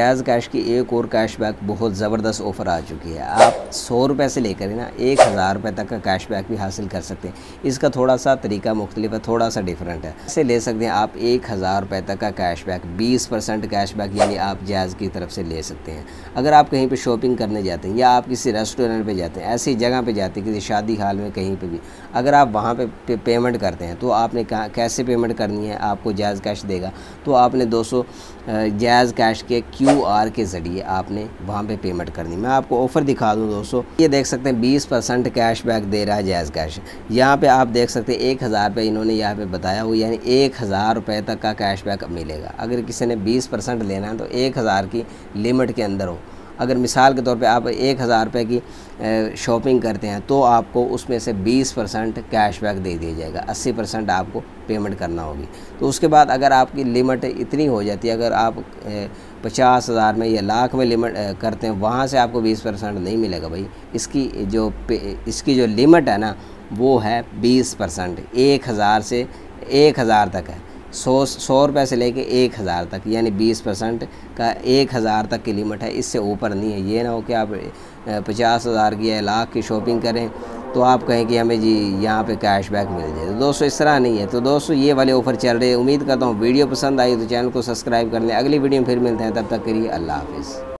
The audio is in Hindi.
जैज़ कैश की एक और कैशबैक बहुत ज़बरदस्त ऑफ़र आ चुकी है। आप 100 रुपये से लेकर ना 1000 रुपये तक का कैशबैक भी हासिल कर सकते हैं। इसका थोड़ा सा तरीका मुख्तलिफ है, थोड़ा सा डिफरेंट है। इसे ले सकते हैं आप 1000 रुपये तक का कैशबैक, 20% कैशबैक यानी आप जैज़ की तरफ से ले सकते हैं। अगर आप कहीं पर शॉपिंग करने जाते हैं या आप किसी रेस्टोरेंट पर जाते हैं, ऐसी जगह पर जाते हैं, किसी शादी हाल में, कहीं पर भी अगर आप वहाँ पर पेमेंट करते हैं तो आपने कैसे पेमेंट करनी है, आपको जैज़ कैश देगा। तो आपने 200 जैज़ कैश के QR के ज़रिए आपने वहाँ पे पेमेंट करनी। मैं आपको ऑफ़र दिखा दूँ दोस्तों, ये देख सकते हैं 20% कैशबैक दे रहा है जैज़ कैश। यहाँ पे आप देख सकते हैं 1000 रुपये इन्होंने यहाँ पे बताया हुआ, यानी 1000 रुपये तक का कैशबैक मिलेगा। अगर किसी ने 20% लेना है तो 1000 की लिमिट के अंदर हो। अगर मिसाल के तौर पे आप 1000 रुपये की शॉपिंग करते हैं तो आपको उसमें से 20% कैशबैक दे दिया जाएगा, 80% आपको पेमेंट करना होगी। तो उसके बाद अगर आपकी लिमिट इतनी हो जाती है, अगर आप 50,000 में या लाख में लिमिट करते हैं, वहाँ से आपको 20% नहीं मिलेगा भाई। इसकी जो लिमिट है ना वो है 20%, 1000 से 1000 तक है। 100 रुपये से लेके 1000 तक, यानी 20% का 1000 तक की लिमिट है, इससे ऊपर नहीं है। ये ना हो कि आप 50,000 की या लाख की शॉपिंग करें तो आप कहें कि हमें जी यहाँ पे कैशबैक मिल जाए। तो दोस्तों इस तरह नहीं है। तो दोस्तों ये वाले ऑफ़र चल रहे हैं। उम्मीद करता हूँ वीडियो पसंद आई तो चैनल को सब्सक्राइब कर लें। अगली वीडियो में फिर मिलते हैं, तब तक के लिए अल्लाह हाफिज़।